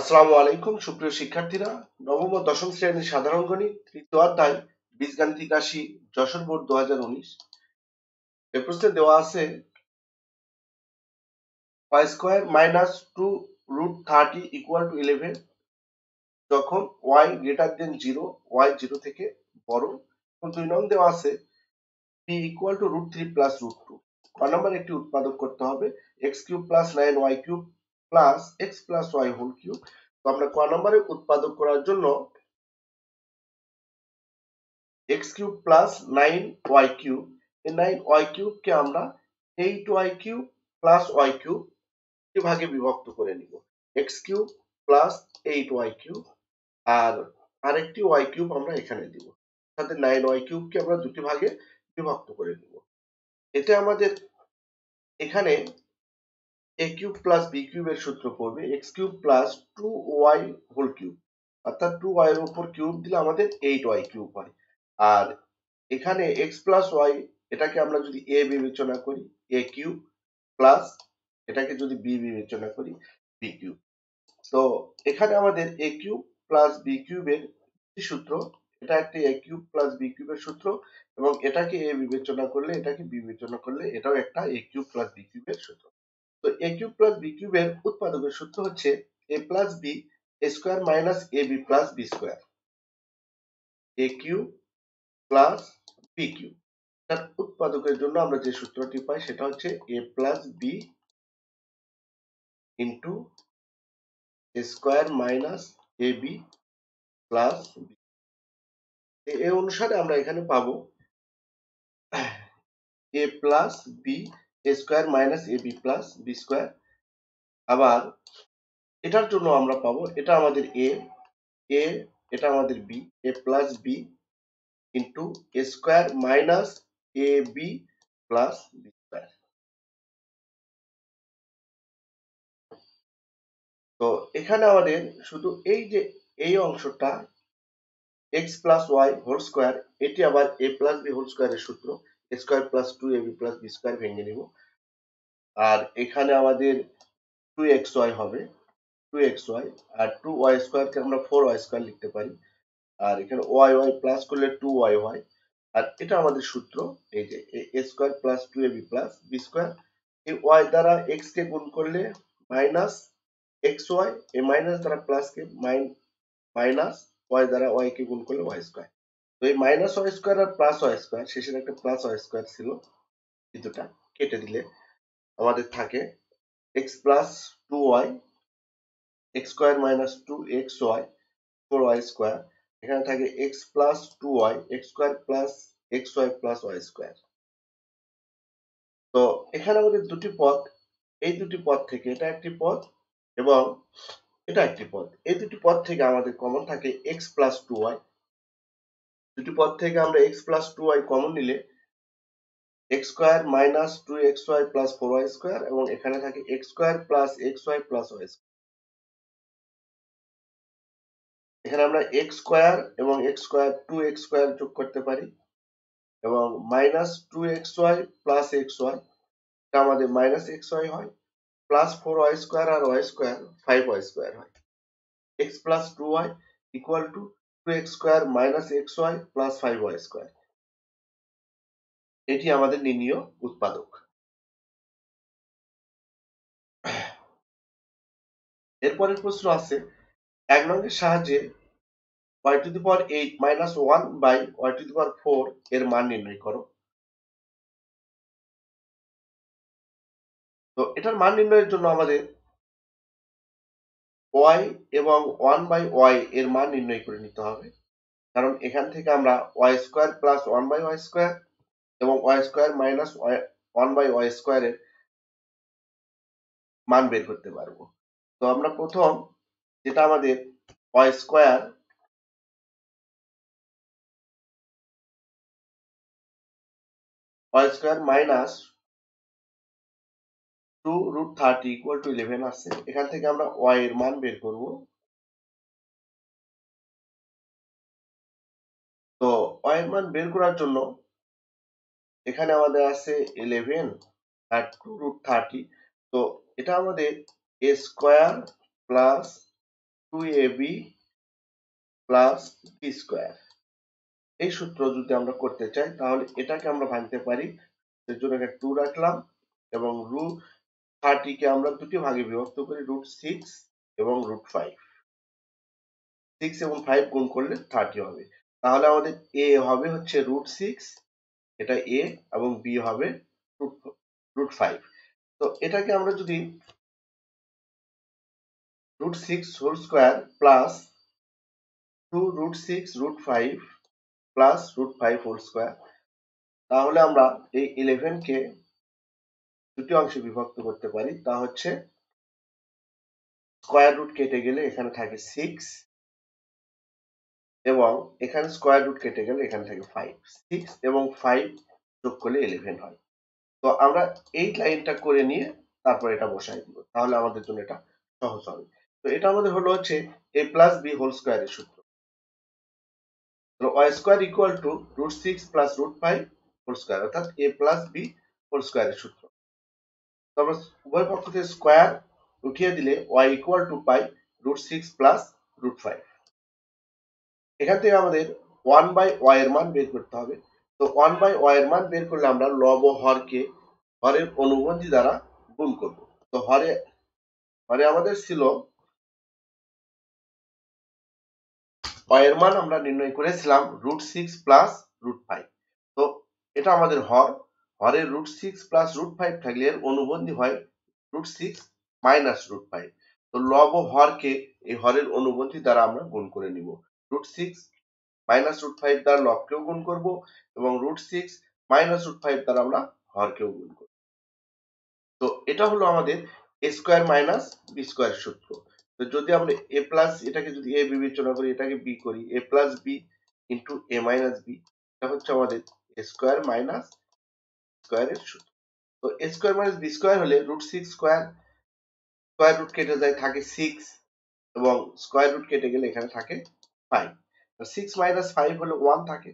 আসসালামু আলাইকুম সুপ্রিয় শিক্ষার্থীরা, নবম ও দশম শ্রেণীর সাধারণ গণিত তৃতীয় অধ্যায় বীজগাণিতিক রাশি যশোর বোর্ড 2019 এই প্রশ্নে দেওয়া আছে y square minus 2√30 equal to 11 যখন y গ্রেটার দেন 0, y 0 থেকে বড়। দুই নং দেওয়া আছে p ইকুয়াল টু √3 প্লাস √2। ক নম্বর একটি উৎপাদক করতে হবে x³ plus 9y³ plus x plus y whole cube. তো আমরা ক নম্বরে উৎপাদক করার জন্য x³ প্লাস 9y³ এই 9y³ কে আমরা 8y³ প্লাস y³ কে ভাগে বিভক্ত করে নিব। x³ প্লাস 8y³ আর আরেকটি y³ আমরা এখানে দিব, সাথে 9y³ কে আমরা দুটি ভাগে বিভক্ত করে নিব। এতে আমাদের এখানে a³ প্লাস b³ এর সূত্র পড়বে x³ plus 2y whole cube, অর্থাৎ 2y এর উপর কিউব দিলে আমাদের 8y³ হয়। আর এখানে x প্লাস y এটাকে আমরা যদি a বিবেচনা করি a³ প্লাস এটাকে যদি b বিবেচনা করি b³। তো এখানে আমাদের a³ প্লাস b³ এর সূত্র, এটা একটা a³ প্লাস b³ এর সূত্র, এবং এটাকে a বিবেচনা করলে এটাকে b বিবেচনা করলে এটাও একটা a³ প্লাস b³ এর সূত্র। তো a³ প্লাস b³ এর উৎপাদকের সূত্র হচ্ছে a plus b square minus ab plus b square. a³ plus b³ তার উৎপাদকের জন্য আমরা যে সূত্রটি পাই সেটা হচ্ছে a plus b into square minus ab plus b। এ অনুসারে আমরা এখানে পাবো a plus b square minus ab plus b square. আবার এটার জন্য আমরা পাবো, এটা আমাদের a, a এটা আমাদের b, a plus b into a square minus ab plus b square. তো এখানে আমাদের শুধু এই যে এই অংশটা x plus y whole square, এটি আবার a প্লাস b হোল স্কয়ারের সূত্র, square plus 2ab plus b square ভেঙে নিব। আর এখানে আমাদের 2xy হবে 2xy, আর 2y স্কয়ারকে আমরা 4y স্কয়ার লিখতে পারি, আর এখানে yy প্লাস করলে 2yy। আর এটা আমাদের সূত্র, এই যে a square plus 2ab plus b square. এই y দ্বারা x কে গুণ করলে মাইনাস xy, এই মাইনাস দ্বারা প্লাস কে মাইনাস, y দ্বারা y কে গুণ করলে y স্কয়ার। তো এই মাইনাস y স্কয়ার আর প্লাস y স্কয়ার, শেষের একটা প্লাস y স্কয়ার ছিল, দুটোটা কেটে দিলে আমাদের থাকে x plus 2y x square minus 2xy 4y square. এখানে থাকে x plus 2y x square plus xy plus y square. তো এখানে আমাদের দুটি পদ, এই দুটি পদ থেকে এটা একটি পদ এবং এটা একটি পদ, এই দুটি পদ থেকে আমাদের কমন থাকে x প্লাস 2y। দুটি পদ থেকে আমরা x প্লাস 2y কমন নিলে x square minus 2xy plus 4y square, এবং এখানে থাকে x square plus xy plus y square. এখানে আমরা x স্কয়ার এবং x স্কয়ার 2x স্কয়ার যোগ করতে পারি, এবং মাইনাস 2xy প্লাস xy এটা আমাদের মাইনাস xy হয়, প্লাস 4y স্কয়ার আর y স্কয়ার 5y স্কয়ার হয়। x plus 2y equal to 2x square minus xy plus 5y square. এটি আমাদের নির্ণয় উৎপাদক। এরপরের প্রশ্ন আছে এক নংয়ের সাহায্যে y to the power 8 minus 1 by y to the power 4 এর মান নির্ণয় করো। তো এটার মান নির্ণয়ের জন্য আমাদের y এবং 1 by y এর মান নির্ণয় করে নিতে হবে, কারণ এখান থেকে আমরা y square plus 1 by y square এবং y square minus 1 by y স্কয়ারের মান বের করতে পারবো। তো আমরা প্রথম যেটা আমাদের y square minus 2√30 equal to 11 আছে, এখান থেকে আমরা y এর মান বের করব। তো y এর মান বের করার জন্য এখানে আমাদের আছে 11 আর 2√30। তো এটা আমাদের a square plus 2ab plus b square এই সূত্র যদি আমরা করতে চাই তাহলে এটাকে আমরা ভাঙতে পারি এর জন্য একটা 2 রাখলাম এবং √30 কে আমরা দুটি ভাগে বিভক্ত করি √6 এবং √5 6 এবং 5 গুণ করলে 30 হবে তাহলে আমাদের a হবে হচ্ছে √6 এটা a এবং b হবে √5 তো এটাকে আমরা যদি √6 whole square plus 2 √6 √5 plus √5 whole square তাহলে আমরা এই 11 কে দুটি অংশে বিভক্ত করতে পারি তা হচ্ছে স্কয়ার রুট কেটে গেলে এখানে থাকে 6 এবং এখানে স্কয়ার রুট কেটে গেলে এখানে থাকে 5 6 এবং 5 যোগ করলে 11 হয় তো আমরা এই লাইনটা করে নিয়ে তারপর এটা বসাই দিব তাহলে আমাদের জন্য এটা সহজ হবে তো এটা আমাদের হলো হচ্ছে a plus b whole square এর সূত্র তাহলে y square equal to √6 plus √5 whole square অর্থাৎ a plus b whole square এর সূত্র তারপর উভয় পক্ষ থেকে স্কয়ার উঠিয়ে দিলে y equal to pi √6 plus √5 এখান থেকে আমাদের 1/y এর মান বের করতে হবে তো 1/y এর মান বের করলে আমরা লব ও হরকে হরের অনুবন্ধী দ্বারা গুণ করব তো হরে আমাদের ছিল y এর মান আমরা নির্ণয় করেছিলাম √6 plus √5 তো এটা আমাদের হর হরের √6 plus √5 থাকলে এর অনুবন্ধী হয় √6 minus √5 তো লব ও হরকে এই হরের অনুবন্ধী দ্বারা আমরা গুণ করে নিব √6 minus √5 দ্বারা লবকেও গুণ করব এবং √6 minus √5 দ্বারা আমরা হরকেও গুণ করব তো এটা হলো আমাদের a square minus b square সূত্র তো যদি আমরা a plus এটাকে যদি a বিবেচনা করি এটাকে b করি a plus b into a minus b এটা হচ্ছে আমাদের a square minus square এর সূত্র তো a square minus b square হলে √6 square square root কেটে যায় থাকে 6 এবং square root কেটে গেলে এখানে থাকে 5 তো 6 minus 5 হলে 1 থাকে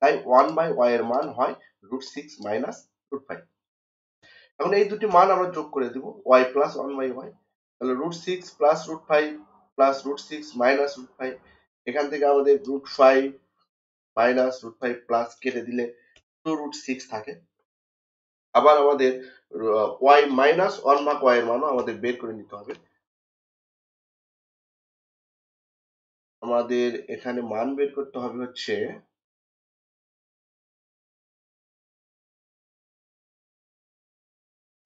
তাই 1/y এর মান হয় √6 minus √5 এখন এই দুটি মান আমরা যোগ করে দেব y plus 1/y তাহলে √6 plus √5 plus √6 minus √5 এখান থেকে আমাদের √5 minus √5 plus কেটে দিলে 2√6 থাকে আবার আমাদের y minus 1/y এর মানও আমাদের বের করে নিতে হবে আমাদের এখানে মান বের করতে হবে হচ্ছে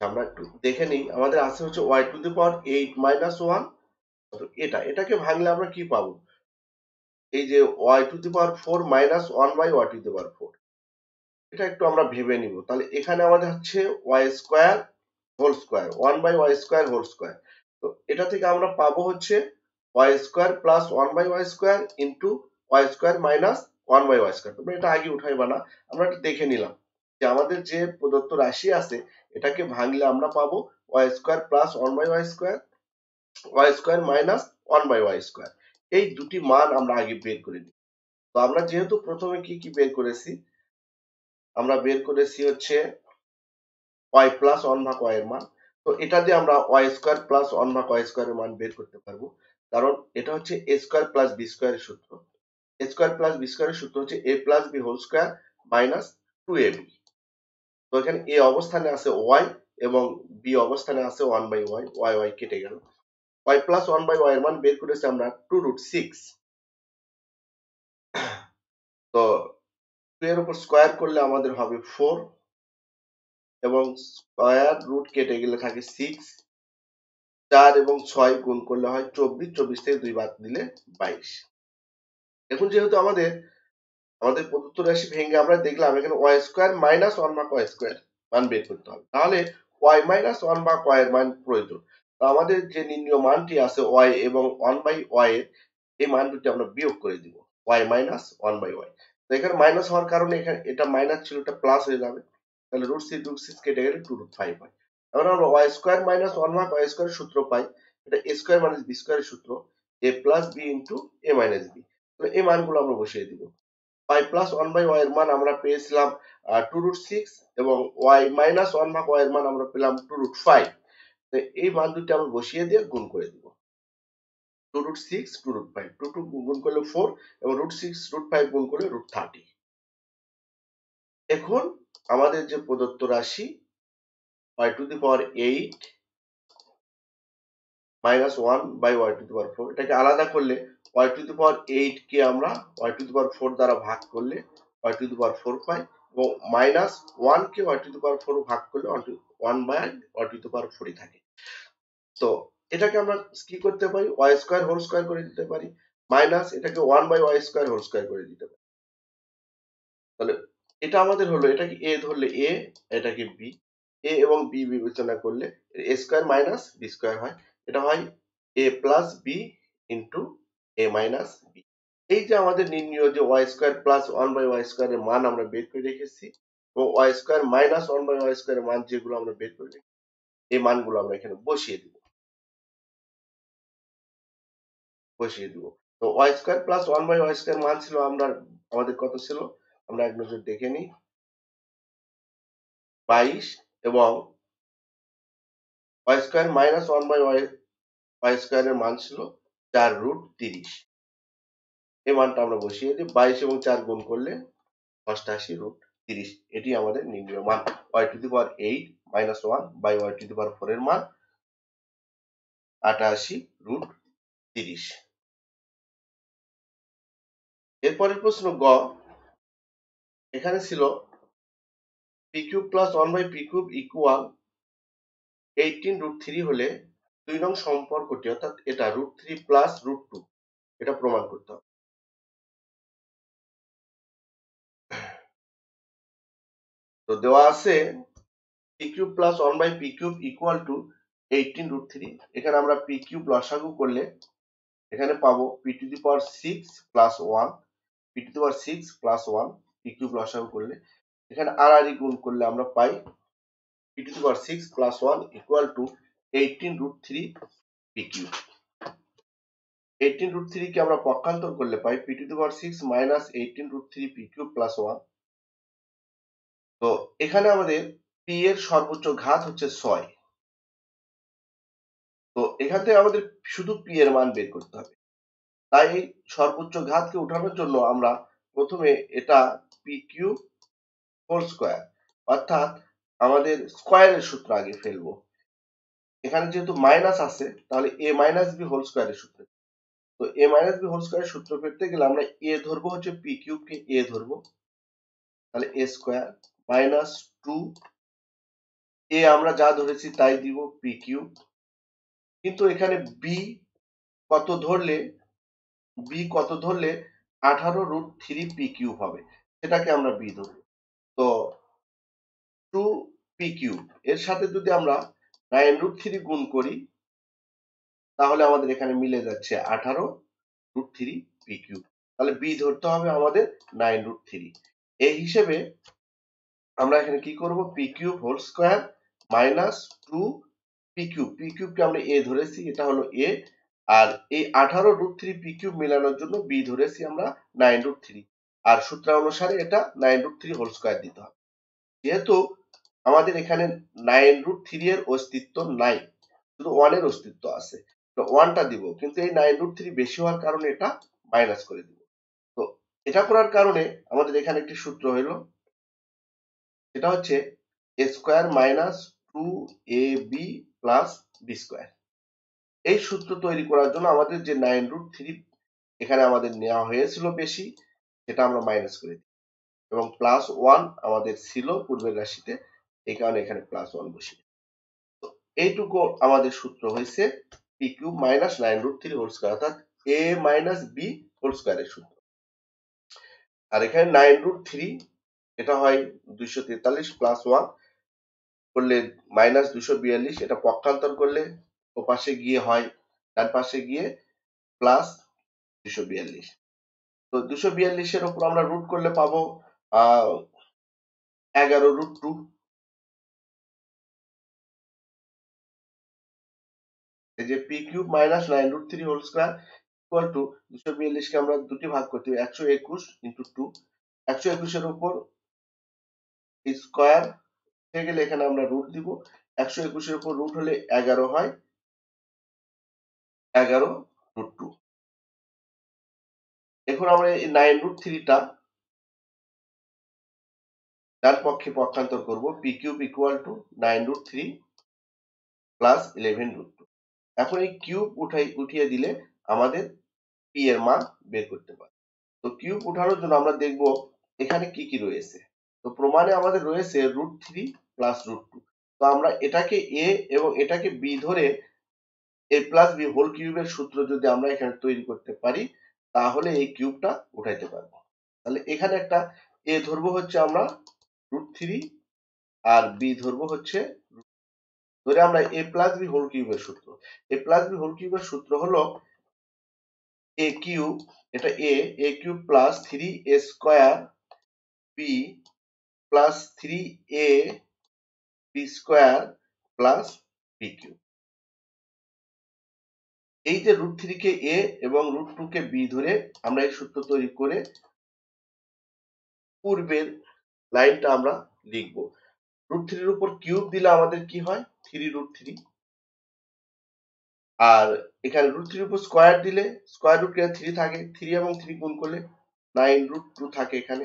আমরা একটু দেখে নেই আমাদের আছে হচ্ছে y to the power 8 minus 1 তো এটাকে ভাঙলে আমরা কি পাবো এই যে y to the power 4 minus 1 by y to the power 4 এটা একটু আমরা ভেবে নিব তাহলে এখানে আমাদের হচ্ছে y square whole square 1 by y square whole square তো এটা থেকে আমরা পাবো হচ্ছে y square plus 1 by y square into y square minus 1 by y square তোমরা এটা আগে উঠাইবা না আমরা এটা দেখে নিলাম যে আমাদের যে প্রদত্ত রাশি আছে এটাকে ভাঙলে আমরা পাবো y square plus 1 by y square minus 1 by y square এই দুটি মান আমরা আগে বের করে নিই তো আমরা যেহেতু প্রথমে কি বের করেছি আমরা বের করেছি হচ্ছে y plus 1/y এর মান তো এটা দিয়ে আমরা y square plus 1/y square এর মান বের করতে পারবো কারণ এটা হচ্ছে a square plus b square এর সূত্র a square plus b square এর সূত্র হচ্ছে a plus b whole square minus 2ab তো এখানে a অবস্থানে আছে y এবং b অবস্থানে আছে 1/y y কেটে গেল y plus 1/y এর মান বের করেছি আমরা 2√6 তো 2 এর উপর স্কয়ার করলে আমাদের হবে 4 এবং স্কয়ার রুট কেটে গেলে থাকে 6 4 এবং 6 গুণ করলে হয় 24 24 থেকে 2 বাদ দিলে 22 এখন যেহেতু আমাদের প্রদত্ত রাশি ভেঙে আমরা দেখলাম এখানে y square minus 1/y square মান বের করতে হবে তাহলে y minus 1/y এর মান প্রয়োজন তো আমাদের যে নির্ণয় মানটি আছে y এবং 1/y এর এই মান দুটি আমরা বিয়োগ করে দিব y minus 1/y তো এখানে মাইনাস হওয়ার কারণে এখানে এটা মাইনাস ছিল এটা প্লাস হয়ে যাবে তাহলে √6 কেটে গেলে 2√5 হয় এখন আমরা y square minus 1/y square সূত্র পাই এটা a square minus b square এর সূত্র a plus b into a minus b তাহলে এই মানগুলো আমরা বসিয়ে দিব y plus 1/y এর মান আমরা পেয়েছিলাম 2√6 এবং y minus 1/y এর মান আমরা পেলাম 2√5 তো এই মান দুটো আমরা বসিয়ে দিয়ে গুণ করে দিব 2 root 6 2 root 5 2 2 গুণ করলে 4 এবং root 6 root 5 গুণ করলে root 30 এখন আমাদের যে প্রদত্ত রাশি y to the power 8 minus 1 by y to the power 4 এটাকে আলাদা করলে y to the power 8 কে আমরা y to the power 4 দ্বারা ভাগ করলে y to the power 4 পাই এবং minus 1 K y to the power 4 ভাগ করলে 1 by y to the power 4 থাকে তো এটাকে আমরা কি করতে পারি y square whole square করে দিতে পারি মাইনাস এটাকে 1 by y square whole square করে দিতে পারি তাহলে এটা আমাদের হলো এটাকে a ধরলে a এটাকে b a এবং b বিবেচনা করলে a square minus b square হয় এটা হয় a plus b into a minus b এই যে আমাদের নির্ণয় যে y square plus 1 by y square এর মান আমরা বের করে রেখেছি এবং y square minus 1 by y square এর মান যেগুলো আমরা বের করে রেখেছি এই মানগুলো আমরা এখানে বসিয়ে দেব বসিয়ে দেব তো y square plus 1 by y square মান ছিল আমরা আমাদের কত ছিল আমরা এক নজর দেখে নি 22 এবং y square minus 1 by y square এর মান ছিল 4√30 এই মানটা আমরা বসিয়ে দিই 22 এবং 4 গুণ করলে 88√30 এটি আমাদের নির্ণয় মান y to the power 8 minus 1 by y to the power 4 এর মান 88√30 এরপরের প্রশ্ন গ এখানে ছিল p³ plus 1 by p³ equal 18√3 হলে দুই নং সম্পর্কটি অর্থাৎ এটা √3 plus √2 এটা প্রমাণ করতে হবে তো দেওয়া আছে p³ plus 1 by p³ equal to 18√3 এখানে আমরা p³ লসাগু করলে এখানে পাবো p to the power 6 plus 1 p to the power 6 plus 1 p³ লসাগু করলে এখানে আরআরই গুণ করলে আমরা পাই p to the power 6 plus 1 equal to 18√3 p³ 18√3 কে আমরা পক্ষান্তর করলে পাই p to the power 6 minus 18√3 p³ plus 1 তো এখানে আমাদের p এর সর্বোচ্চ ঘাত হচ্ছে 6 তো এখান থেকে আমাদের শুধু p এর মান বের করতে হবে তাই সর্বোচ্চ ঘাতকে ওঠানোর জন্য আমরা প্রথমে এটা p³ whole square অর্থাৎ আমাদের স্কয়ারের সূত্র আগে ফেলবো এখানে যেহেতু মাইনাস আছে তাহলে a - b whole square এর সূত্র তো a - b whole square এর সূত্র পেতে গেলে আমরা a ধরব হচ্ছে p³ কে a ধরব তাহলে a square - 2 a আমরা যা ধরেছি তাই দিব p³ কিন্তু এখানে b কত ধরলে 18√3 p³ হবে সেটাকে আমরা b ধরব তো 2p³ এর সাথে যদি আমরা 9√3 গুণ করি তাহলে আমাদের এখানে মিলে যাচ্ছে 18√3p³ তাহলে b ধরতে হবে আমাদের 9√3 এই হিসেবে আমরা এখানে কি করব p³ whole square - 2p³ p³ কে আমরা a ধরেছি এটা হলো a আর এই 18√3p³ মেলানোর জন্য b ধরেছি আমরা 9√3 আর সূত্র অনুসারে এটা 9√3 whole square দিতে হবে যেহেতু আমাদের এখানে 9√3 এর অস্তিত্ব নাই শুধু 1 এর অস্তিত্ব আছে তো 1টা দিব কিন্তু এই 9√3 বেশি হওয়ার কারণে এটা মাইনাস করে দিব তো এটা করার কারণে আমাদের এখানে একটি সূত্র হলো এটা হচ্ছে a² - 2ab + b² এই সূত্র তৈরি করার জন্য আমাদের যে 9√3 এখানে আমাদের নেওয়া হয়েছিল বেশি এটা আমরা মাইনাস করে দিই এবং প্লাস 1 আমাদের ছিল পূর্বের রাশিতে এই কারণে এখানে প্লাস 1 বসিয়ে তো এইটুকু আমাদের সূত্র হইছে p³ - 9√3 whole square অর্থাৎ a - b whole square এর সূত্র আর এখানে 9√3 এটা হয় 243 প্লাস 1 করলে -242 এটা পক্ষান্তর করলে ও পাশে গিয়ে হয় ডান পাশে গিয়ে প্লাস 242 তো 242 এর উপর আমরা রুট করলে পাবো 11√2 এই যে p³ - 9√3 whole square equal to 242 কে আমরা দুটি ভাগ করতে 121 into 2 121 এর উপর স্কয়ার থেকে গেলে এখানে আমরা রুট দিব 121 এর উপর রুট হলে 11 হয় 11 root 2 এখন আমরা এই 9 root 3 টা ডান পক্ষে পক্ষান্তর করব p cube equal to 9 root 3 plus 11 root 2 এখন এই কিউব উঠিয়ে দিলে আমাদের p এর মান বের করতে পারি তো কিউব উঠানোর জন্য আমরা দেখব এখানে কি কি রয়েছে তো প্রমাণে আমাদের রয়েছে √3 + √2 তো আমরা এটাকে a এবং এটাকে b ধরে a + b হোল কিউবের সূত্র যদি আমরা এখানে তৈরি করতে পারি তাহলে এই কিউবটা উঠাইতে পারবো তাহলে এখানে একটা a ধরব হচ্ছে আমরা √3 আর b ধরব হচ্ছে ধরে আমরা a + b হোল কিউবের সূত্র a + b হোল কিউবের সূত্র হলো a কিউব এটা a cube + 3a square b plus 3a b square plus b cube এই যে root 3 কে a এবং root 2 কে b ধরে আমরা এই সূত্র তৈরি করে পূর্বের লাইনটা আমরা লিখব root 3 এর উপর কিউব দিলে আমাদের কি হয় 3 root 3 আর এখানে root 3 এর উপর স্কয়ার দিলে স্কয়ার রুট এর 3 থাকে 3 এবং 3 গুণ করলে 9 root 2 থাকে এখানে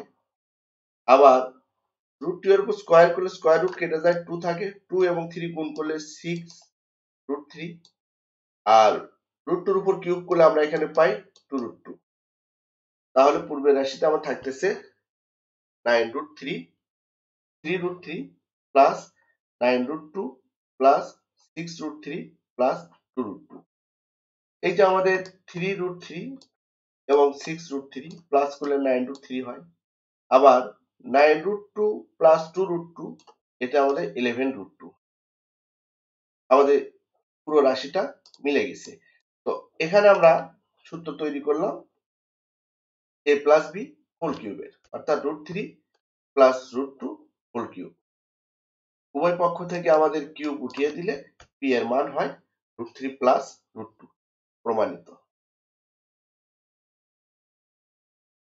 আবার root 2 এর উপর স্কয়ার করলে স্কয়ার রুট কেটে যায় 2 থাকে 2 এবং 3 গুণ করলে 6 root 3 আর root 2 এর উপর কিউব করলে আমরা এখানে পাই 2 root 2 তাহলে পূর্বের রাশিতে আমার থাকতেছে 9 root 3 3 root 3 plus 9 root 2 plus 6 root 3 plus 2 root 2 এই যে আমাদের 3 root 3 এবং 6 root 3 প্লাস করলে 9 root 3 হয় আবার 9 root 2 plus 2 root 2 এটা আমাদের 11 root 2 আমাদের পুরো রাশিটা মিলে গেছে তো এখানে আমরা সূত্র তৈরি করলাম a plus b whole cube অর্থাৎ root 3 plus root 2 whole cube উভয় পক্ষ থেকে আমাদের কিউব উঠিয়ে দিলে p এর মান হয় root 3 plus root 2 প্রমাণিত